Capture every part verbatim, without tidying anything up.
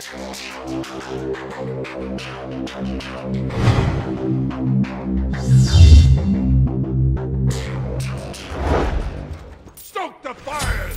Stoke the fires!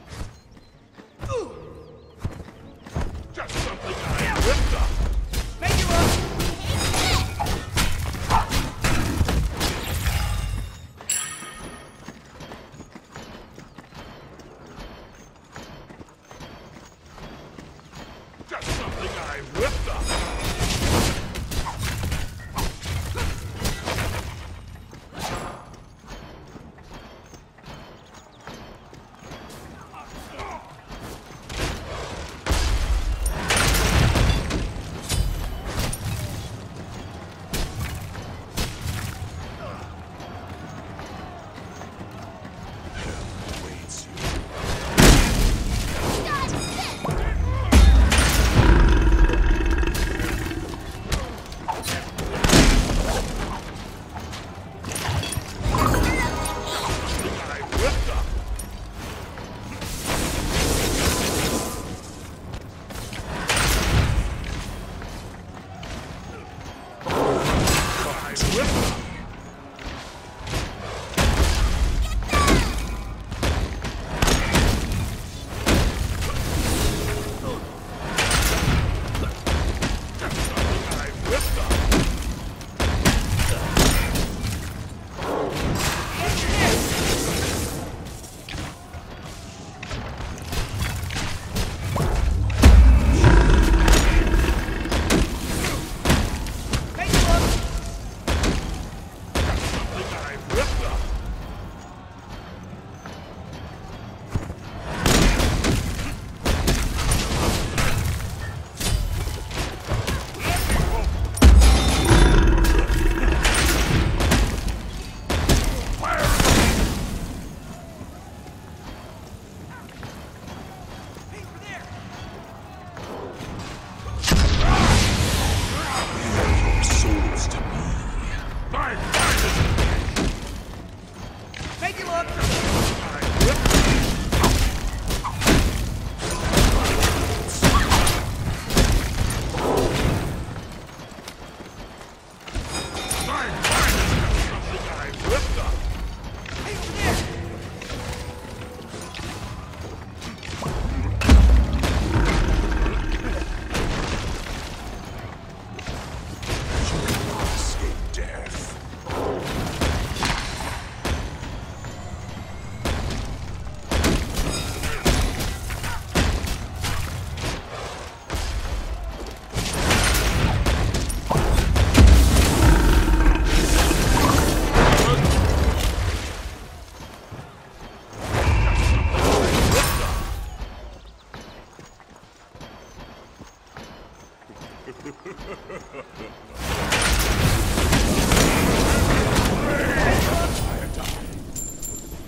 Ooh. Just something I ripped up. Make you up. Just something I ripped up.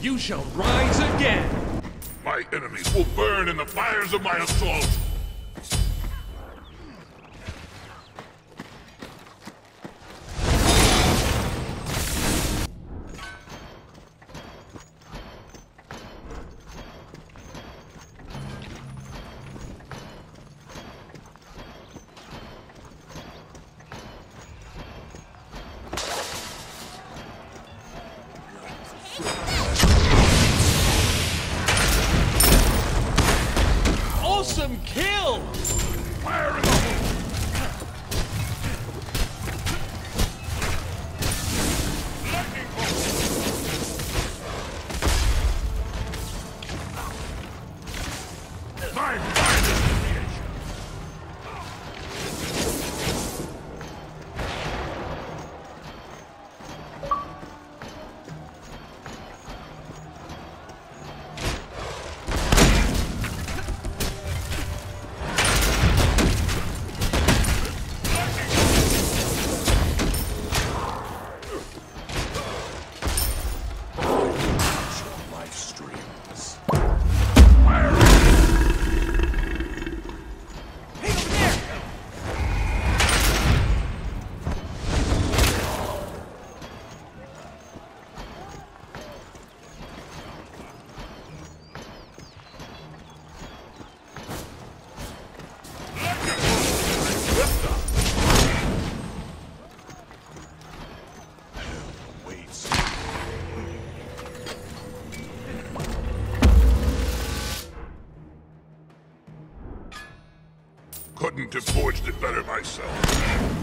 You shall rise again! My enemies will burn in the fires of my assault! Some kids! switched it better myself.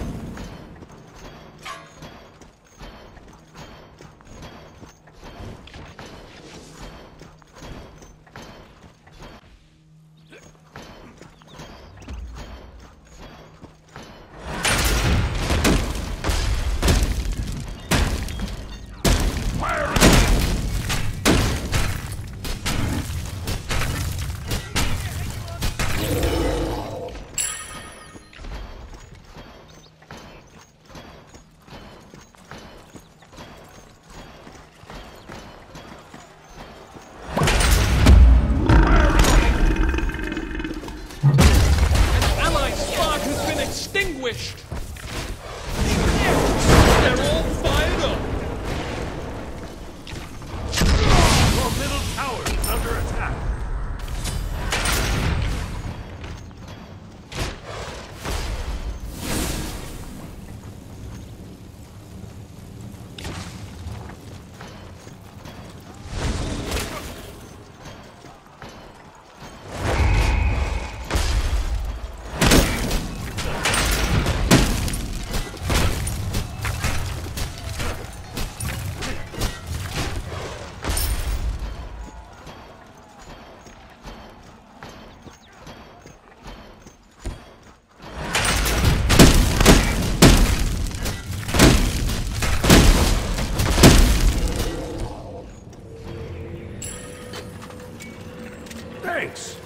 Thanks.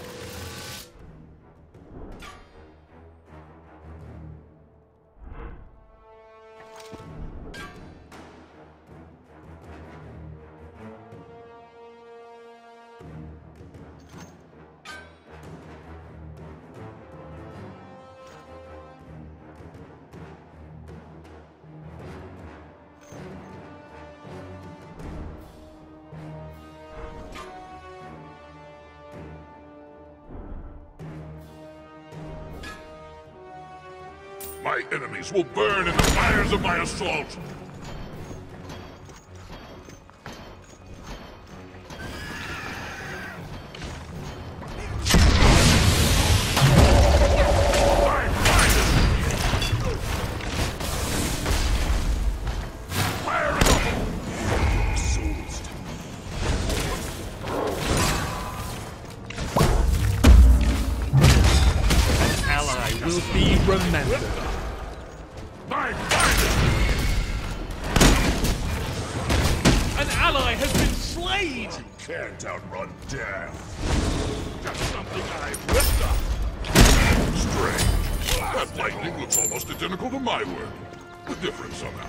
My enemies will burn in the fires of my assault! Can't outrun death. That's something I whipped up. Strange. That lightning looks almost identical to my work, but different somehow.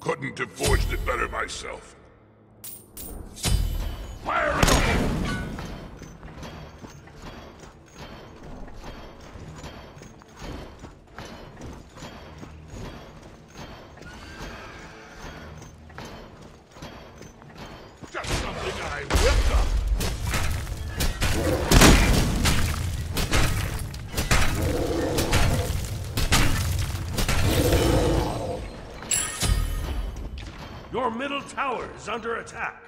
Couldn't have forged it better myself. Fire in the hole! Your middle tower is under attack.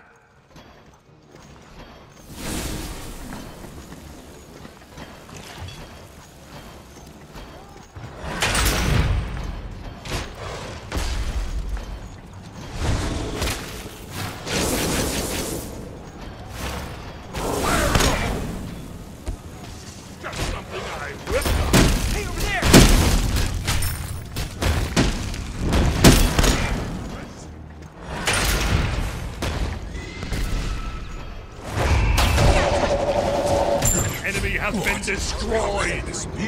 Have been destroyed. This be?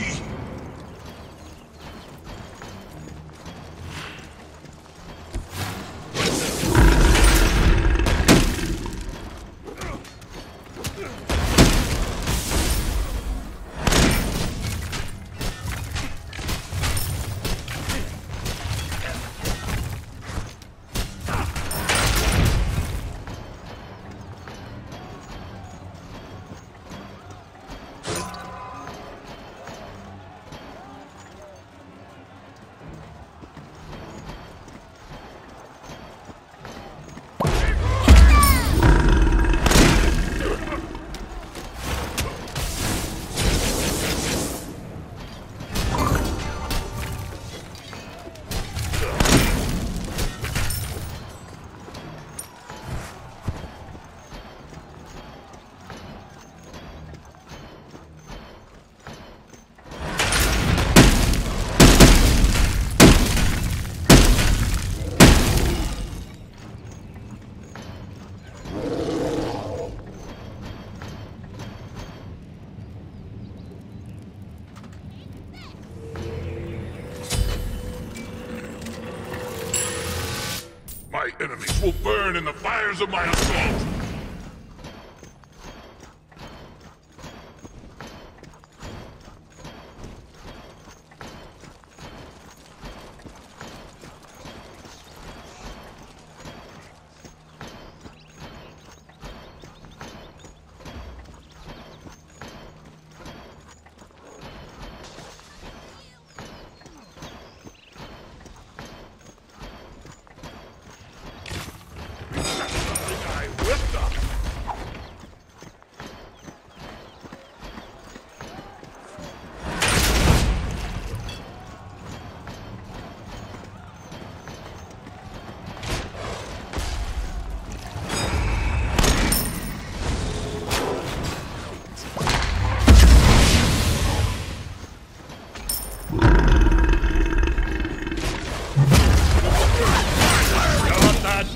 My enemies will burn in the fires of my assault!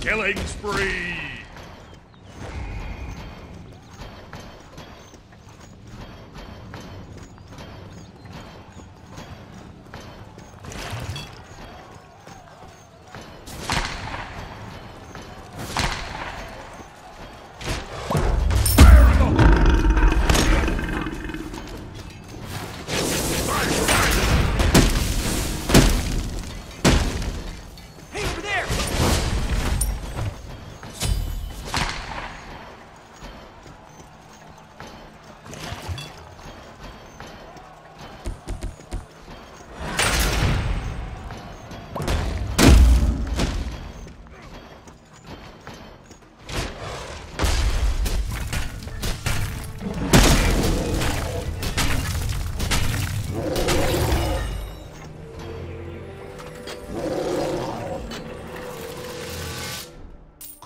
Killing spree!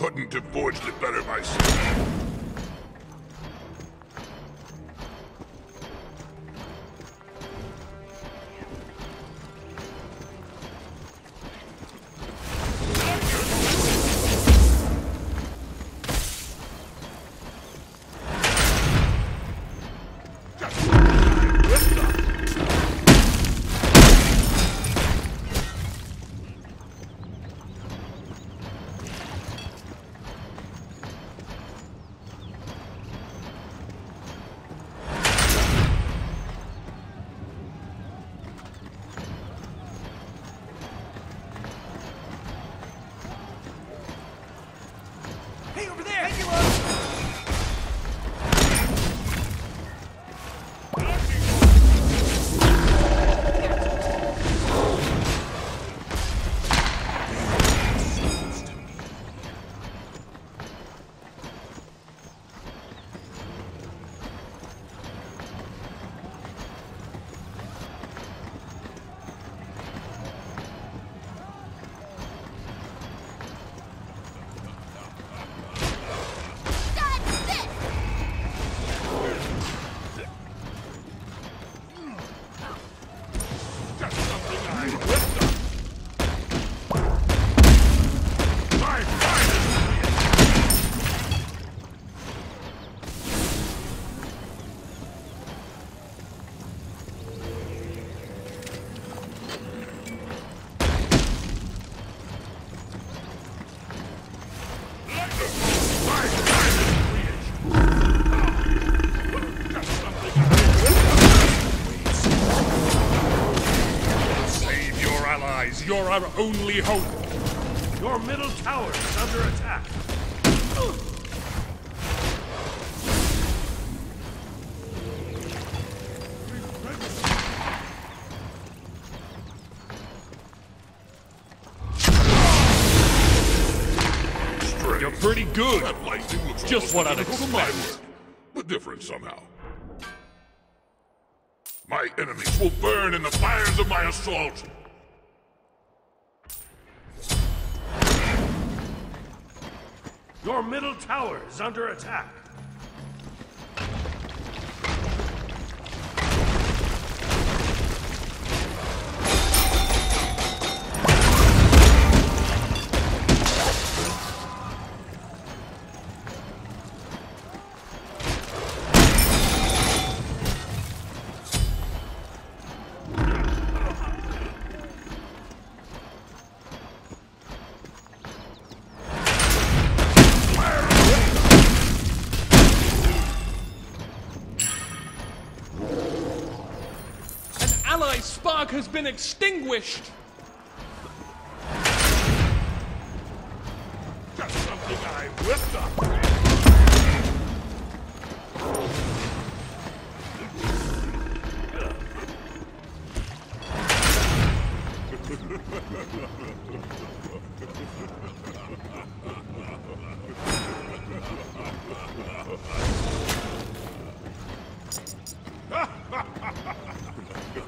Couldn't have forged it better myself. You're our only hope. Your middle tower is under attack. You're pretty good. That lightning looks just what I'd expect. But different somehow. My enemies will burn in the fires of my assault. Your middle tower is under attack. Spark has been extinguished. That's something I whipped up.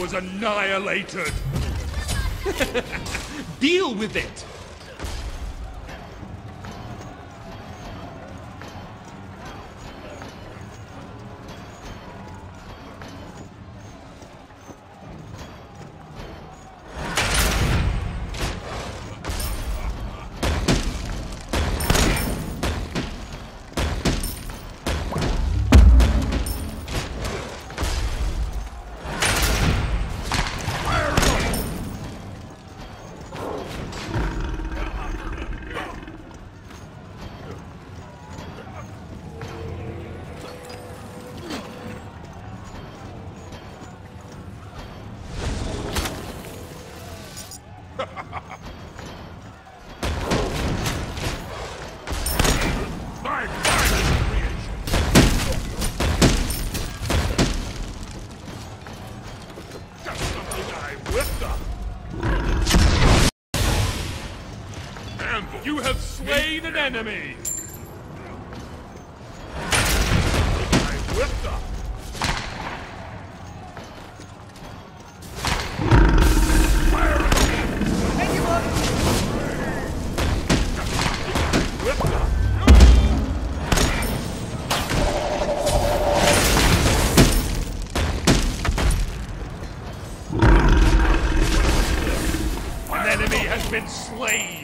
Was annihilated. Deal with it. You have slain an enemy! I whipped up! An enemy has been slain!